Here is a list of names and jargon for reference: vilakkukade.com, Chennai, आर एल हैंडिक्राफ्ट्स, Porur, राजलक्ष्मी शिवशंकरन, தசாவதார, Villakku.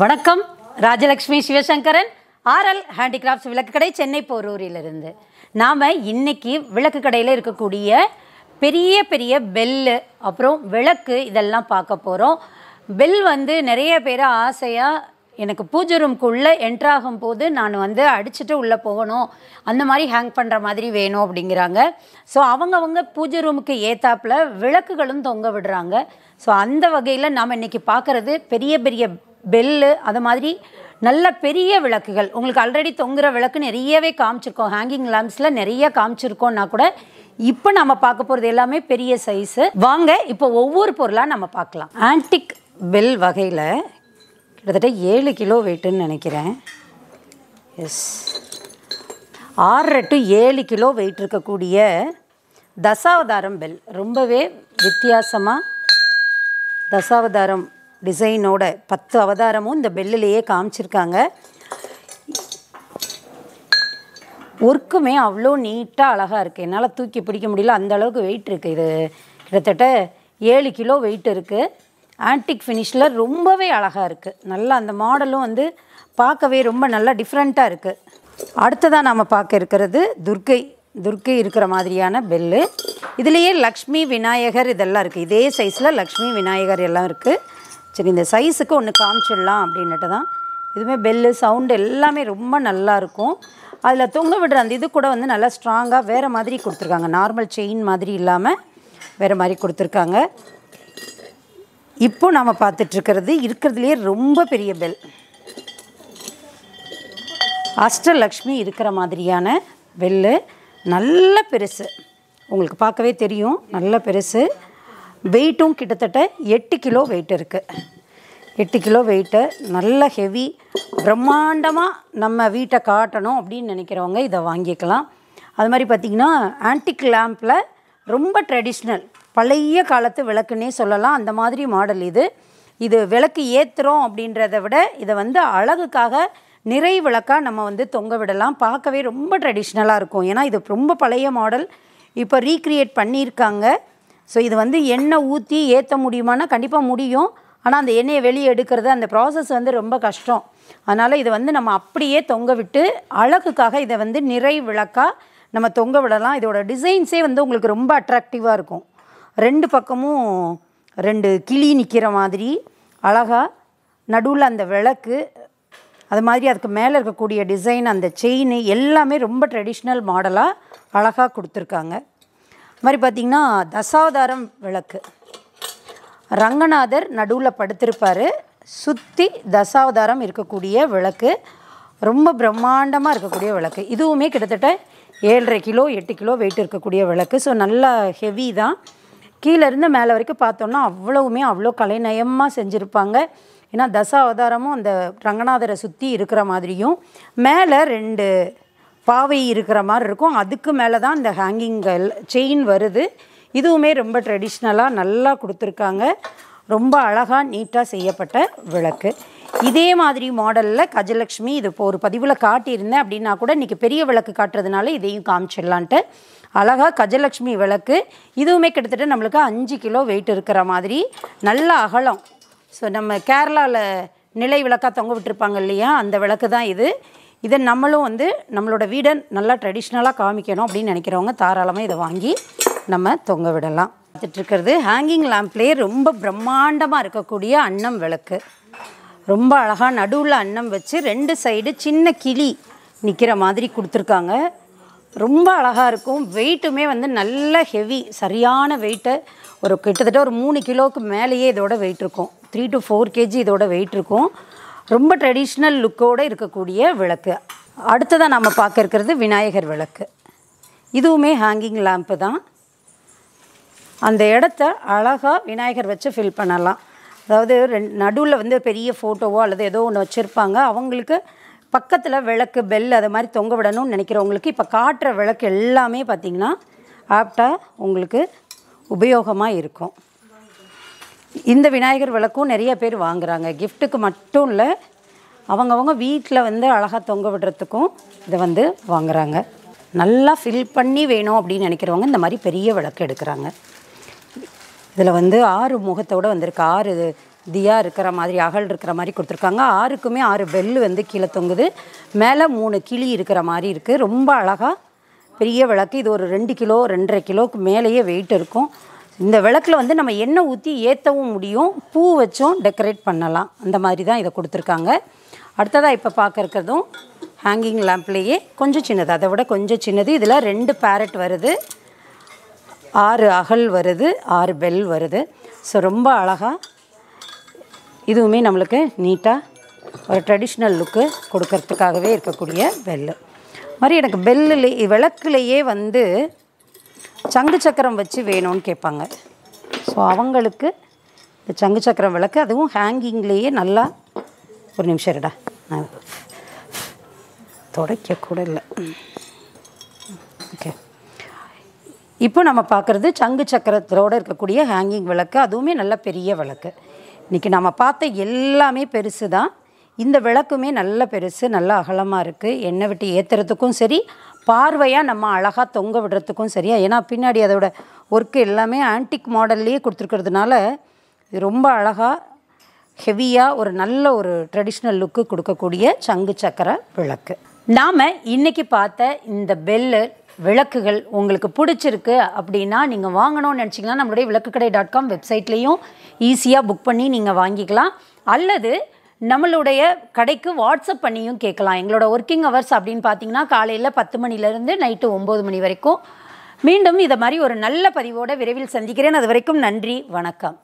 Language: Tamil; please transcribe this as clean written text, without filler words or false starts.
वणक्कम राजलक्ष्मी शिवशंकरन आर एल हैंडिक्राफ्ट्स विलक्कु चेन्नई पोरूर नाम इन्नैक्कु विलक्कु कड़ैयिल इरुक्ककूडिय पेरिय पेरिय बेल अप्पुरम विलक्कु इदेल्लाम पार्क्क पोरोम। बेल वंदु नैरिया पेर आसैया एनक्कु पूजा रूमुक्कुल्ल एंटर आगुம்போது நான் வந்து அடிச்சிட்டு உள்ள போகணும் அந்த மாதிரி ஹேங் பண்ற மாதிரி வேணும் அப்படிங்கறாங்க। சோ அவங்கவங்க பூஜை ரூமுக்கு ஏத்தாப்ல விளக்குகளும் தொங்க விடுறாங்க। சோ அந்த வகையில நாம இன்னைக்கு பார்க்கிறது பெரிய பெரிய बेल अदारी नल्ला पेरिया विलक्कुकल उंगलुक्कु ऑलरेडी तोंगुर विलक्कु नैरियावे कामिच्चिरुक्कोम हैंगिंग लैंप्सला नैरिया कामिच्चिरुक्कोमना कूड इप्पो नाम पार्क्क पोறது எல்லாமே பெரிய சைஸ்। வாங்க இப்போ ஒவ்வொரு பொருளா நாம பார்க்கலாம்। ஆன்டிக் பெல் வகையில கிட்டத்தட்ட 7 கிலோ வெயிட்னு நினைக்கிறேன்। எஸ் 6 to 7 கிலோ வெயிட் இருக்க கூடிய தசாவதாரம் பெல் ரொம்பவே வித்தியாசமா தசாவதாரம் डिजाइनोड 10 अवतारमु इंद बेल्लिलेये कामिच्चिरुक्कांग। वर्क्कुमे अव्लो नीटा अलगा इरुक्कु एन्नाल तूक्की पिडिक्क मुडियला अंद अलवुक्कु वेट इरुक्कु। इदु किट्टत्तट्ट 7 किलो वेट इरुक्कु। एंटिक फिनिशल रोम्बवे अलगा इरुक्कु। नल्ला अंद मॉडलुम वंदु पाक्कवे रोम्ब नल्ला डिफरेंटा इरुक्कु। अडुत्तदा नाम पाक्क इरुक्किरदु दुर्गै दुर्गै इरुक्किற மாதிரியான பெல்। இதிலேயே लक्ष्मी विनायकर இதெல்லாம் இருக்கு। இதே சைஸ்ல लक्ष्मी विनायकर எல்லாம் இருக்கு। சரி இந்த சைஸ்க்கு ஒன்னு காமிச்சிடலாம் அப்படினட்ட தான் இதுமே பெல் சவுண்ட் எல்லாமே ரொம்ப நல்லா இருக்கும்। அதுல தொங்க விடுற அந்த இது கூட வந்து நல்லா ஸ்ட்ராங்கா வேற மாதிரி கொடுத்திருக்காங்க। நார்மல் செயின் மாதிரி இல்லாம வேற மாதிரி கொடுத்திருக்காங்க। இப்போ நாம பார்த்துட்டு இருக்கிறதுலயே ரொம்ப பெரிய பெல் அஷ்டலட்சுமி இருக்கிற மாதிரியான பெல்। நல்ல பெருசு உங்களுக்கு பார்க்கவே தெரியும் நல்ல பெருசு। वेट्टुम किट्टत्तट्ट 8 किलो वेट इरुक्कु। 8 किलो वेट नल्ला हेवी ब्रह्मांडमा नम्म वीट्टै काटणुम अप्पडिनु निनैक्किरवंगा इद वांगिक्कलाम। अदु मारी पात्तींगन्ना एंटिक लैंपल रोम्ब ट्रेडिशनल पழைய காலத்து விளக்குனே சொல்லலாம் அந்த மாதிரி மாடல் இது। இது விளக்கு ஏத்துறோம் அப்படின்றதை விட இது வந்து அழகுக்காக நிறை விளக்கா நம்ம வந்து தொங்க விடலாம்। பார்க்கவே ரொம்ப ட்ரெடிஷனலா இருக்கும்। ஏனா இது ரொம்ப பழைய மாடல் இப்போ ரீக்ரியேட் பண்ணிருக்காங்க। सो इत वो एण् ऊती ऐत मुना कंपा मुड़ों आना अण्य वेड़क अंत प्ास वो रोम कष्ट वो नम अंग अलग वो निறை விளக்கா நம்ம தொங்க விடலாம்। இதோட டிசைன்ஸே வந்து உங்களுக்கு ரொம்ப அட்ராக்டிவா இருக்கும்। ரெண்டு பக்கமும் ரெண்டு கிளி நிக்கிற மாதிரி அழகா நடுவுல அந்த விளக்கு அது மாதிரி அதுக்கு மேல இருக்க கூடிய டிசைன் அந்த செயின் எல்லாமே ரொம்ப ட்ரெடிஷனல் மாடலா அழகா கொடுத்திருக்காங்க। मारे पातीना दशावतारम विलक्कु रंगनाथर नडुवुल पडुत्तिरुपारु सुत्ति दशावतारम इरुक्ककूडिय विलक्कु रोम्ब ब्रह्मांडमा इरुक्ककूडिय विलक्कु। इदुवुमे किट्टत्तट्ट 7.5 किलो 8 किलो वेट इरुक्ककूडिय विलक्कु। सो नल्ला हेवी दान கீழ இருந்து மேல வரைக்கும் பார்த்தோம்னா அவ்வளவுமே அவ்வளோ கலைநயமா செஞ்சிருப்பாங்க। ஏனா தசாவதாரமும் அந்த ரங்கநாதரை சுத்தி இருக்கிற மாதிரியும் மேல ரெண்டு பாவை இருக்கிற மாதிரி இருக்கும்। அதுக்கு மேல தான் இந்த ஹேங்கிங் செயின் வருது। இதுவுமே ரொம்ப ட்ரெடிஷனலா நல்லா கொடுத்திருக்காங்க। ரொம்ப அழகா நீட்டா செய்யப்பட்ட விளக்கு। இதே மாதிரி மாடல்ல கஜலட்சுமி இது ஒரு பதிவுல காட்டி இருந்தேன் அப்படினா கூட இன்னைக்கு பெரிய விளக்கு காட்றதுனால இதையும் காமிச்சிடலாம்ட்டு அழகா கஜலட்சுமி விளக்கு। இதுவுமே கிட்டத்தட்ட நமக்கு 5 கிலோ வெயிட் இருக்கிற மாதிரி நல்ல அகலம்। சோ நம்ம கேரளால நிலை விளக்கா தொங்க விட்டுருப்பாங்க இல்லையா அந்த விளக்கு தான் இது। इधर नम्मलों वंदु नम्मलोड वीडन नल्ला ट्रेडिशनला कामिक्कणुम अप्पडिनु निनैक्किरवंगा தாராளமா இத வாங்கி நம்ம தொங்க விடலாம்। பார்த்துட்டு இருக்குது ஹேங்கிங் லாம்ப்லே ரொம்ப பிரம்மாண்டமா இருக்க கூடிய அன்னம் விளக்கு। ரொம்ப அழகா நடுவுல அன்னம் வச்சு ரெண்டு சைடு சின்ன கிளி நிக்கிற மாதிரி கொடுத்திருக்காங்க। ரொம்ப அழகா இருக்கும்। வெயிட்டுமே வந்து நல்ல ஹெவி சரியான வெயிட் ஒரு கிட்டத்தட்ட ஒரு 3 கிலோக்கு மேலயே இதோட வெயிட் இருக்கும்। 3 to 4 kg இதோட வெயிட் இருக்கும்। ரொம்ப ட்ரெடிஷனல் லுக்கோட இருக்க கூடிய விளக்கு। அடுத்து நாம பார்க்க இருக்குது விநாயகர் விளக்கு। இதுவுமே ஹேங்கிங் லாம்ப் தான்। அந்த இடத்தை அழகா விநாயகர் வச்சு ஃபில் பண்ணலாம்। அதாவது நடுவுல வந்து பெரிய போட்டோவோ அல்லது ஏதோ ஒன்னு வச்சிருப்பாங்க அவங்களுக்கு பக்கத்துல விளக்கு பெல் அத மாதிரி தொங்க விடணும்னு நினைக்கிறவங்களுக்கு இப்ப காட்ற விளக்கு எல்லாமே பாத்தீங்கன்னா ஆப்டா உங்களுக்கு உபயோகமா இருக்கும்। இந்த விநாயகர் விளக்கு நிறைய பேர் வாங்குறாங்க கிஃப்ட்டுக்கு மட்டும் இல்ல அவங்கவங்க வீட்ல வந்து அழகா தொங்க விடுறதுக்கும் இத வந்து வாங்குறாங்க। நல்லா ஃபில் பண்ணி வேணும் அப்படி நினைக்கிறவங்க இந்த மாதிரி பெரிய விளக்கு எடுக்கறாங்க। இதுல வந்து ஆறு முகத்தோட வந்திருக்கு। ஆறு दिया मारे अगल मारे को आरुकमें आर बेल वो की तंगुद मेल मूणु किली मारे रोम अलग परिये विलक्कु इदु ओरु 2 किलो 2.5 किलोक्कु मेलेये वेट इरुक्कुम इंद विलक्कुला वंदु नम्म एण्णै ஊத்தி ஏத்தவும் முடியும் பூ வச்சோம் டெக்கரேட் பண்ணலாம் அந்த மாதிரி தான் இத கொடுத்திருக்காங்க அடுத்ததா இப்ப பார்க்க இருக்குறது ஹேங்கிங் லாம்ப்லயே கொஞ்சம் சின்னது அதை விட கொஞ்சம் சின்னது இதுல 2 பாரட் வருது 6 அகல் வருது 6 பெல் வருது சோ ரொம்ப அழகா இதுவுமே நமக்கு நீட்டா ஒரு ட்ரெடிஷனல் லுக் கொடுக்கிறதுக்காகவே இருக்கக்கூடிய பெல் मारे बेल विलक्कुलैये वंदु चंगु चक्करम वच्चु वेणुम्नु केप्पांगा सो अवंगलुक्कु इंद चंगु चक्करम विलक्कु अदुवुम हैंगिंग्लैये नल्ला ओरु निमिषम इरुडा तोडक्क कूड इल्ल ओके इप्पो नाम पाक्किरदु चंगु चक्करतोड इरुक्कக்கூடிய हैंगिंग विलक्कु अदुवुमे नल्ला पेरिय विलक्कु इन्नैक्कु नाम पार्த்த एल्लामे पेरुसुदान இந்த விளக்குமே நல்ல பெருசு நல்ல அகலமா இருக்கு எண்ணெய் விட்டு ஏத்துறதுக்கும் சரி பார்வையா நம்ம அழகா தொங்க விடுறதுக்கும் சரியா ஏனா பின்னாடி அதோட வர்க் எல்லாமே ஆன்டிக் மாடல்லயே கொடுத்திருக்கிறதுனால இது ரொம்ப அழகா ஹெவியா ஒரு நல்ல ஒரு ட்ரெடிஷனல் லுக் கொடுக்கக்கூடிய சங்கு சக்கர விளக்கு நாம இன்னைக்கு பார்த்த இந்த பெல் விளக்குகள் உங்களுக்கு பிடிச்சிருக்கு அப்படினா நீங்க வாங்கணும்னு நினைச்சீங்கன்னா நம்மளுடைய vilakkukade.com வெப்சைட்லயும் ஈஸியா புக் பண்ணி நீங்க வாங்கிக்கலாம் அல்லது நம்மளுடைய கடைக்கு வாட்ஸ்அப் பண்ணியும் கேட்கலாம் எங்களோட வர்க்கிங் ஹவர்ஸ் அப்படினு பாத்தீங்கன்னா காலையில 10 மணில இருந்து நைட் 9 மணி வரைக்கும் மீண்டும் இத மாதிரி ஒரு நல்ல பதிவோட விரைவில் சந்திக்கிறேன் அதுவரைக்கும் நன்றி வணக்கம்